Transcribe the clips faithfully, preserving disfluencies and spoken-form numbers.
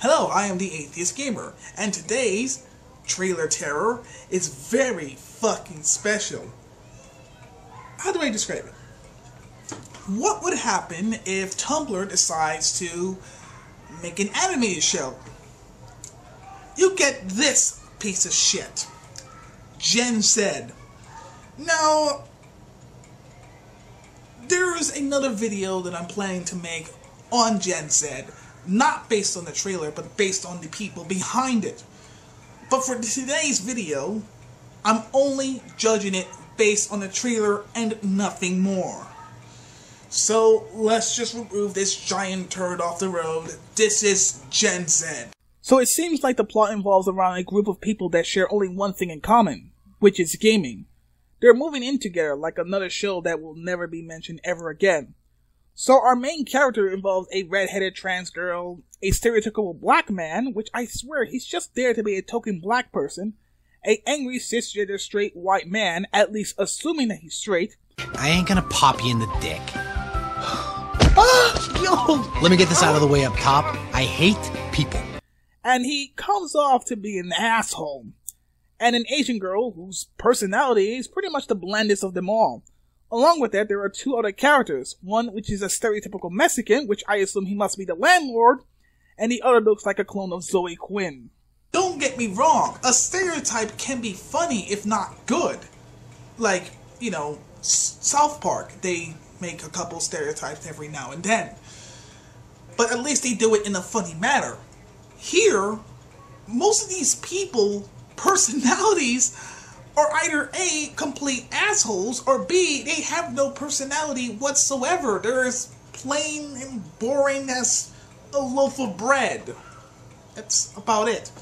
Hello, I am the Atheist Gamer, and today's Trailer Terror is very fucking special. How do I describe it? What would happen if Tumblr decides to make an animated show? You get this piece of shit. Gen Zed. Now, there is another video that I'm planning to make on Gen Zed. Not based on the trailer, but based on the people behind it. But for today's video, I'm only judging it based on the trailer and nothing more. So let's just remove this giant turd off the road. This is Gen Z. So it seems like the plot involves around a group of people that share only one thing in common, which is gaming. They're moving in together like another show that will never be mentioned ever again. So our main character involves a red-headed trans girl, a stereotypical black man, which I swear he's just there to be a token black person, a angry cisgender straight white man, at least assuming that he's straight. I ain't gonna pop you in the dick. Ah, yo. Let me get this out of the way up top. I hate people. And he comes off to be an asshole. And an Asian girl whose personality is pretty much the blandest of them all. Along with that, there are two other characters, one which is a stereotypical Mexican, which I assume he must be the landlord, and the other looks like a clone of Zoe Quinn. Don't get me wrong, a stereotype can be funny if not good. Like, you know, South Park, they make a couple stereotypes every now and then. But at least they do it in a funny manner. Here, most of these people, personalities, are either A, complete assholes, or B, they have no personality whatsoever. They're as plain and boring as a loaf of bread. That's about it.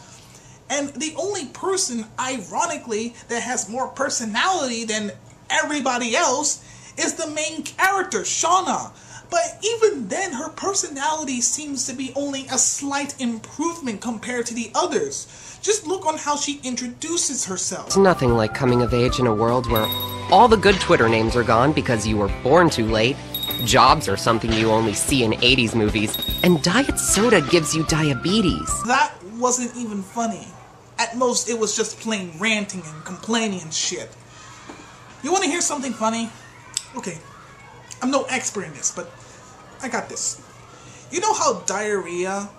And the only person, ironically, that has more personality than everybody else is the main character, Shauna. But even then, her personality seems to be only a slight improvement compared to the others. Just look on how she introduces herself. It's nothing like coming of age in a world where all the good Twitter names are gone because you were born too late, jobs are something you only see in eighties movies, and diet soda gives you diabetes. That wasn't even funny. At most, it was just plain ranting and complaining and shit. You want to hear something funny? Okay. I'm no expert in this, but I got this. You know how diarrhea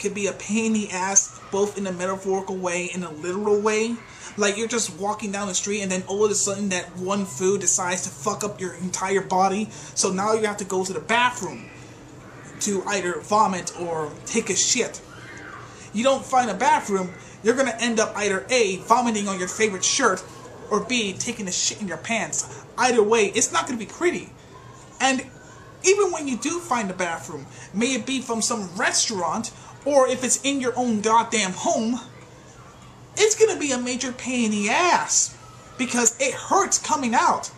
could be a pain in the ass, both in a metaphorical way and a literal way? Like you're just walking down the street and then all of a sudden that one food decides to fuck up your entire body, so now you have to go to the bathroom to either vomit or take a shit. You don't find a bathroom, you're gonna end up either A, vomiting on your favorite shirt, or B, taking a shit in your pants. Either way, it's not gonna be pretty. And even when you do find a bathroom, may it be from some restaurant, or if it's in your own goddamn home, it's gonna be a major pain in the ass. Because it hurts coming out.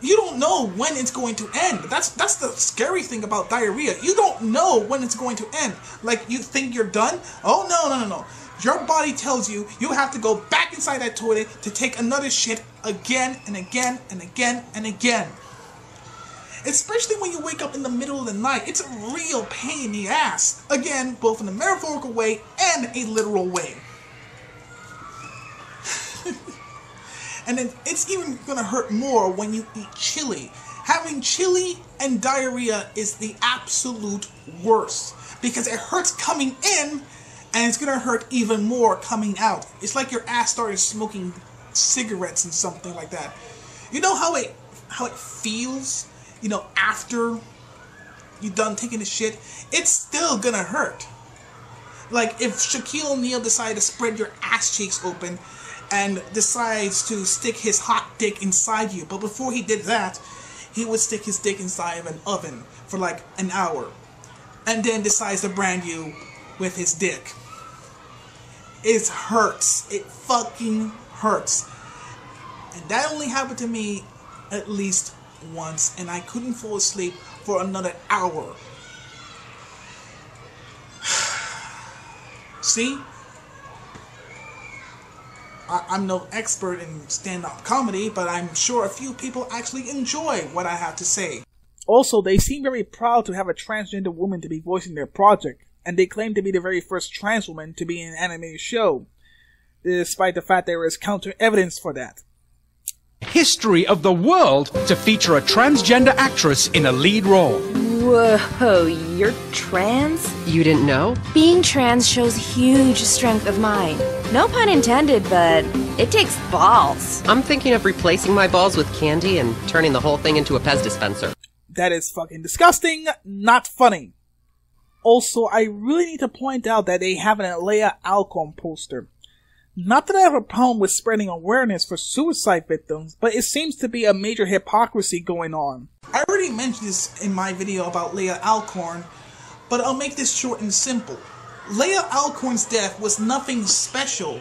You don't know when it's going to end. That's that's the scary thing about diarrhea. You don't know when it's going to end. Like, you think you're done? Oh, no, no, no, no. Your body tells you you have to go back inside that toilet to take another shit again and again and again and again. Especially when you wake up in the middle of the night. It's a real pain in the ass. Again, both in a metaphorical way and a literal way. And then it's even going to hurt more when you eat chili. Having chili and diarrhea is the absolute worst. Because it hurts coming in, and it's going to hurt even more coming out. It's like your ass started smoking cigarettes and something like that. You know how it, how it feels? You know, after you done taking the shit, it's still gonna hurt. Like, if Shaquille O'Neal decided to spread your ass cheeks open and decides to stick his hot dick inside you, but before he did that, he would stick his dick inside of an oven for like an hour, and then decides to brand you with his dick. It hurts. It fucking hurts. And that only happened to me at least once, and I couldn't fall asleep for another hour. See? I I'm no expert in stand-up comedy, but I'm sure a few people actually enjoy what I have to say. Also, they seem very proud to have a transgender woman to be voicing their project, and they claim to be the very first trans woman to be in an anime show, despite the fact there is counter evidence for that. History of the world to feature a transgender actress in a lead role. Whoa, you're trans? You didn't know? Being trans shows huge strength of mind. No pun intended, but it takes balls. I'm thinking of replacing my balls with candy and turning the whole thing into a Pez dispenser. That is fucking disgusting, not funny. Also, I really need to point out that they have an Leelah Alcorn poster. Not that I have a problem with spreading awareness for suicide victims, but it seems to be a major hypocrisy going on. I already mentioned this in my video about Leelah Alcorn, but I'll make this short and simple. Leelah Alcorn's death was nothing special,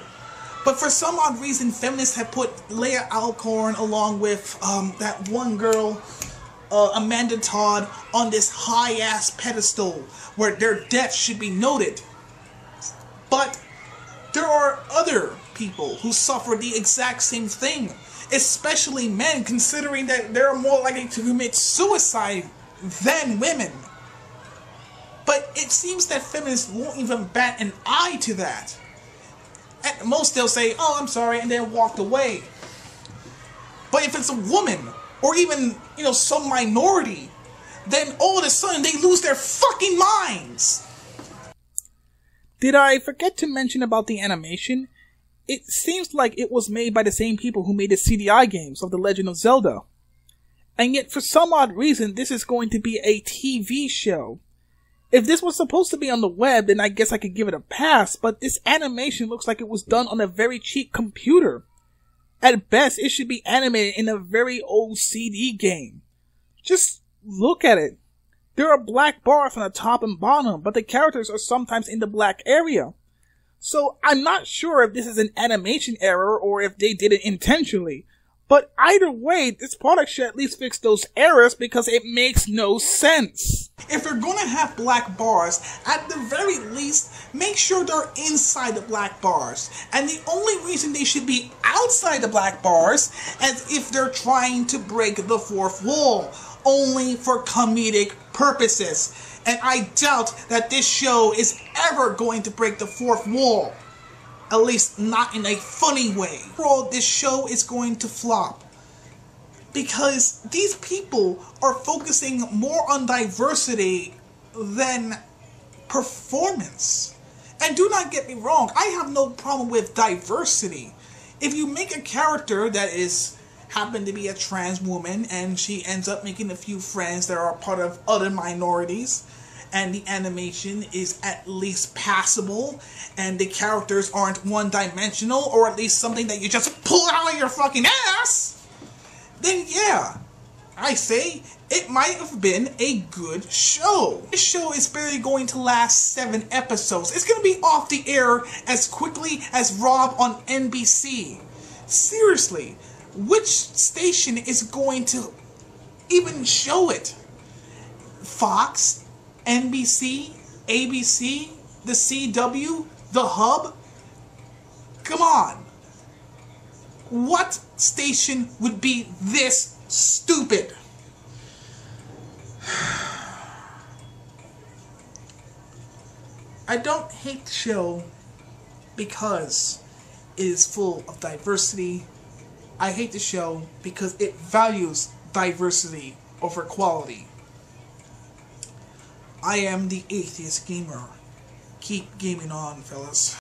but for some odd reason feminists have put Leelah Alcorn along with um, that one girl, uh, Amanda Todd, on this high-ass pedestal where their death should be noted. But there are other people who suffer the exact same thing, especially men, considering that they're more likely to commit suicide than women. But it seems that feminists won't even bat an eye to that. At most they'll say, oh, I'm sorry, and then walk away. But if it's a woman, or even, you know, some minority, then all of a sudden they lose their fucking minds! Did I forget to mention about the animation? It seems like it was made by the same people who made the C D I games of The Legend of Zelda. And yet, for some odd reason, this is going to be a T V show. If this was supposed to be on the web, then I guess I could give it a pass, but this animation looks like it was done on a very cheap computer. At best, it should be animated in a very old C D game. Just look at it. There are black bars on the top and bottom, but the characters are sometimes in the black area. So I'm not sure if this is an animation error or if they did it intentionally. But either way, this product should at least fix those errors because it makes no sense. If they're going to have black bars, at the very least, make sure they're inside the black bars. And the only reason they should be outside the black bars is if they're trying to break the fourth wall. Only for comedic purposes. And I doubt that this show is ever going to break the fourth wall. At least not in a funny way. Overall, this show is going to flop. Because these people are focusing more on diversity than performance. And do not get me wrong, I have no problem with diversity. If you make a character that is happened to be a trans woman and she ends up making a few friends that are part of other minorities and the animation is at least passable and the characters aren't one-dimensional or at least something that you just pull out of your fucking ass, then yeah, I say it might have been a good show. This show is barely going to last seven episodes. It's going to be off the air as quickly as Rob on N B C. Seriously. Which station is going to even show it? Fox, N B C, A B C, The C W, The Hub? Come on. What station would be this stupid? I don't hate the show because it is full of diversity. I hate the show because it values diversity over quality. I am the Atheist Gamer. Keep gaming on, fellas.